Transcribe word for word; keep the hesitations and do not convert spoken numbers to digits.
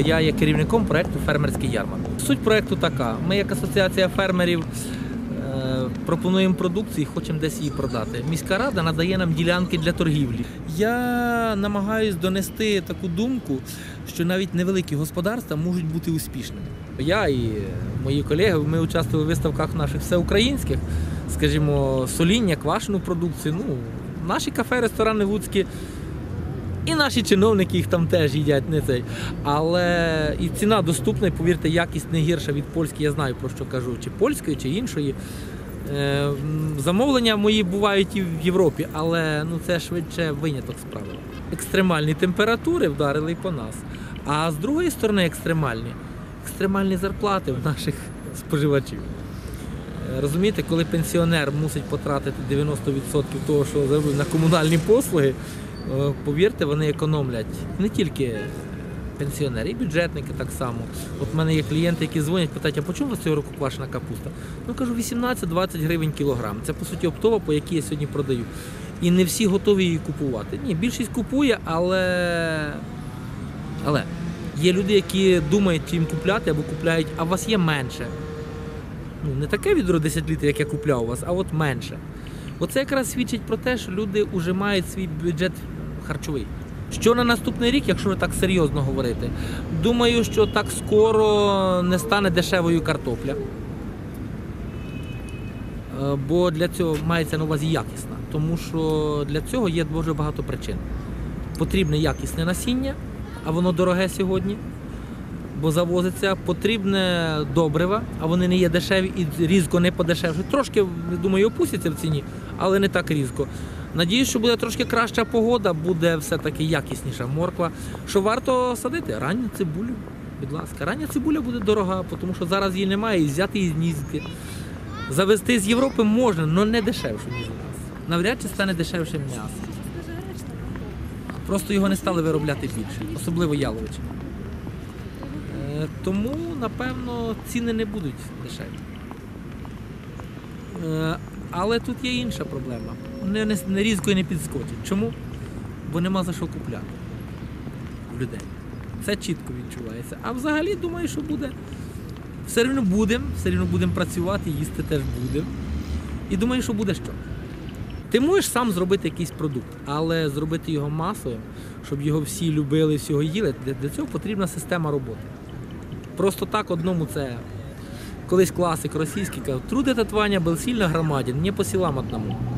Я є керівником проєкту «Фермерський ярмарок». Суть проєкту така. Ми, як асоціація фермерів, пропонуємо продукцію і хочемо десь її продати. Міська рада надає нам ділянки для торгівлі. Я намагаюся донести таку думку, що навіть невеликі господарства можуть бути успішними. Я і мої колеги, ми участвували в виставках наших всеукраїнських, скажімо, соління, квашену продукцію. Ну, наші кафе, ресторани в Луцьку. І наші чиновники їх там теж їдять, не цей. Але і ціна доступна, і, повірте, якість не гірша від польської, я знаю, про що кажу, чи польської, чи іншої. Замовлення мої бувають і в Європі, але ну, це швидше виняток з правил. Екстремальні температури вдарили і по нас, а з другої сторони екстремальні, екстремальні зарплати в наших споживачів. Розумієте, коли пенсіонер мусить потратити дев'яносто відсотків того, що заробив на комунальні послуги, повірте, вони економлять не тільки пенсіонери, і бюджетники так само. От в мене є клієнти, які дзвонять, питають, а по чому у вас цього року квашена капуста? Ну, кажу, вісімнадцять-двадцять гривень кілограм. Це, по суті, оптова, по якій я сьогодні продаю. І не всі готові її купувати. Ні, більшість купує, але... але є люди, які думають, чи їм купляти, або купляють, а у вас є менше. Ну, не таке відро десять літрів, як я купляв у вас, а от менше. Оце якраз свідчить про те, що люди вже мають свій бюджет харчовий. Що на наступний рік, якщо так серйозно говорити? Думаю, що так скоро не стане дешевою картопля. Бо для цього мається на увазі якісна. Тому що для цього є дуже багато причин. Потрібне якісне насіння, а воно дороге сьогодні, бо завозиться, потрібне добрива, а вони не є дешеві і різко не подешевшують. Трошки, думаю, опустяться в ціні, але не так різко. Надіюсь, що буде трошки краща погода, буде все-таки якісніша морква. Що варто садити? Ранню цибулю, будь ласка. Рання цибуля буде дорога, тому що зараз її немає, і взяти її знізити. Завести з Європи можна, але не дешевше, ніж у нас. Навряд чи стане дешевше м'ясо. Просто його не стали виробляти більше, особливо яловичі. Тому, напевно, ціни не будуть дешеві. Але тут є інша проблема. Не, не, не різко і не підскочить. Чому? Бо нема за що купляти в людей. Це чітко відчувається. А взагалі, думаю, що буде. Все рівно будемо, все рівно будемо працювати, їсти теж будемо. І думаю, що буде що. Ти можеш сам зробити якийсь продукт, але зробити його масовим, щоб його всі любили, всього їли, для цього потрібна система роботи. Просто так одному це... Колись класик російський казав: «Труд этот, Ваня, был сильно громаден, не по селам одному».